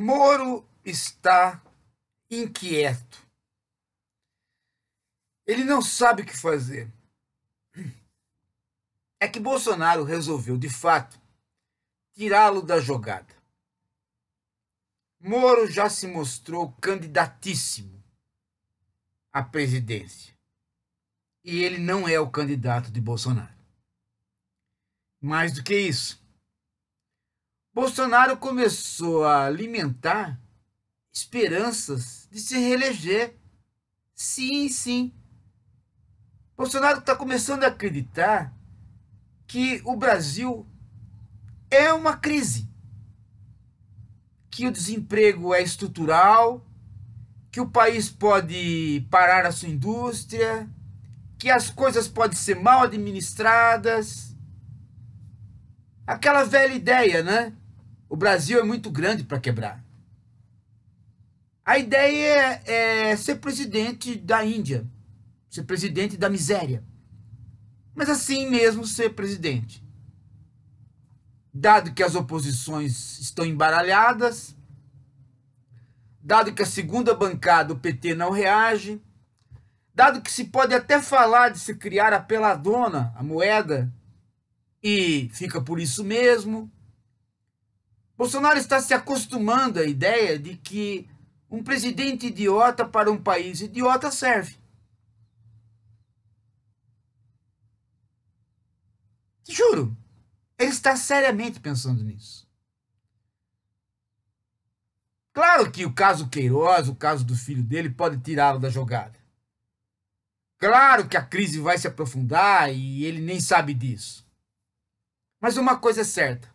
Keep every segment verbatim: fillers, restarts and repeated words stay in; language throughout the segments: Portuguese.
Moro está inquieto. Ele não sabe o que fazer. É que Bolsonaro resolveu, de fato, tirá-lo da jogada. Moro já se mostrou candidatíssimo à presidência. E ele não é o candidato de Bolsonaro. Mais do que isso, Bolsonaro começou a alimentar esperanças de se reeleger. Sim, sim. Bolsonaro está começando a acreditar que o Brasil é uma crise, que o desemprego é estrutural, que o país pode parar a sua indústria, que as coisas podem ser mal administradas. Aquela velha ideia, né? O Brasil é muito grande para quebrar. A ideia é, é ser presidente da Índia, ser presidente da miséria. Mas assim mesmo ser presidente. Dado que as oposições estão embaralhadas, dado que a segunda bancada, o P T, não reage, dado que se pode até falar de se criar a peladona, a moeda, e fica por isso mesmo, Bolsonaro está se acostumando à ideia de que um presidente idiota para um país idiota serve. Juro, ele está seriamente pensando nisso. Claro que o caso Queiroz, o caso do filho dele, pode tirá-lo da jogada. Claro que a crise vai se aprofundar e ele nem sabe disso. Mas uma coisa é certa,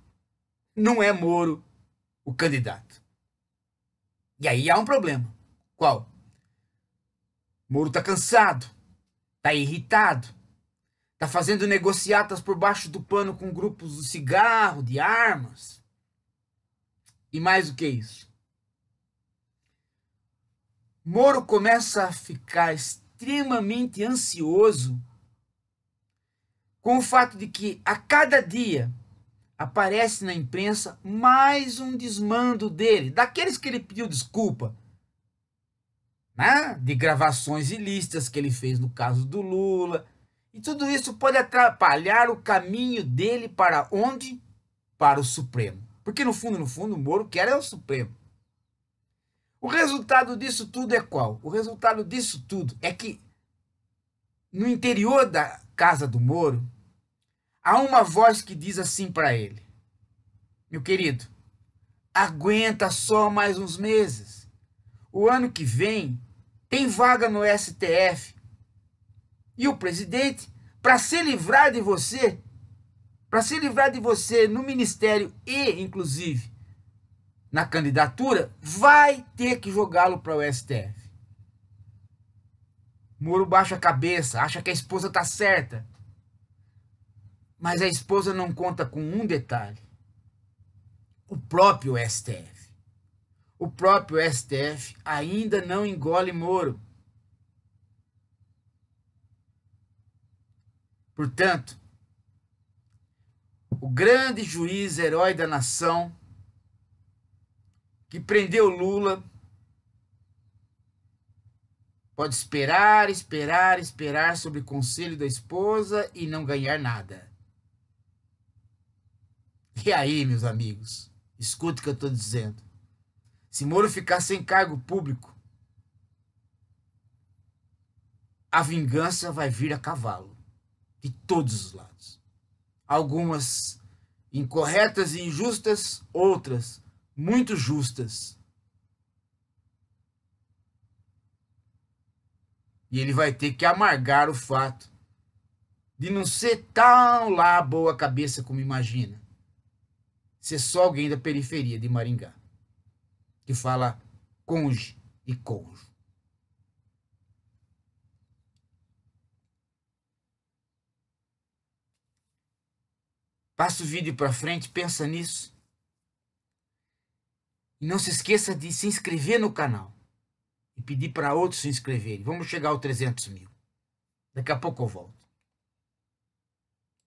não é Moro o candidato. E aí há um problema. Qual? Moro está cansado, está irritado, está fazendo negociatas por baixo do pano com grupos de cigarro, de armas. E mais do que isso, Moro começa a ficar extremamente ansioso com o fato de que a cada dia aparece na imprensa mais um desmando dele, daqueles que ele pediu desculpa, né? De gravações ilícitas que ele fez no caso do Lula. E tudo isso pode atrapalhar o caminho dele para onde? Para o Supremo. Porque no fundo, no fundo, o Moro quer é o Supremo. O resultado disso tudo é qual? O resultado disso tudo é que no interior da casa do Moro, há uma voz que diz assim para ele: meu querido, aguenta só mais uns meses. O ano que vem tem vaga no S T F. E o presidente, para se livrar de você, para se livrar de você no ministério e, inclusive, na candidatura, vai ter que jogá-lo para o S T F. Moro baixa a cabeça, acha que a esposa está certa. Mas a esposa não conta com um detalhe: o próprio S T F. O próprio S T F ainda não engole Moro. Portanto, o grande juiz herói da nação que prendeu Lula pode esperar, esperar, esperar sobre o conselho da esposa e não ganhar nada. E aí, meus amigos, escuta o que eu estou dizendo. Se Moro ficar sem cargo público, a vingança vai vir a cavalo, de todos os lados. Algumas incorretas e injustas, outras muito justas. E ele vai ter que amargar o fato de não ser tão lá boa cabeça como imagina. Ser só alguém da periferia de Maringá, que fala conge e cônjuge. Passa o vídeo para frente, pensa nisso. E não se esqueça de se inscrever no canal. E pedir para outros se inscreverem. Vamos chegar aos trezentos mil. Daqui a pouco eu volto.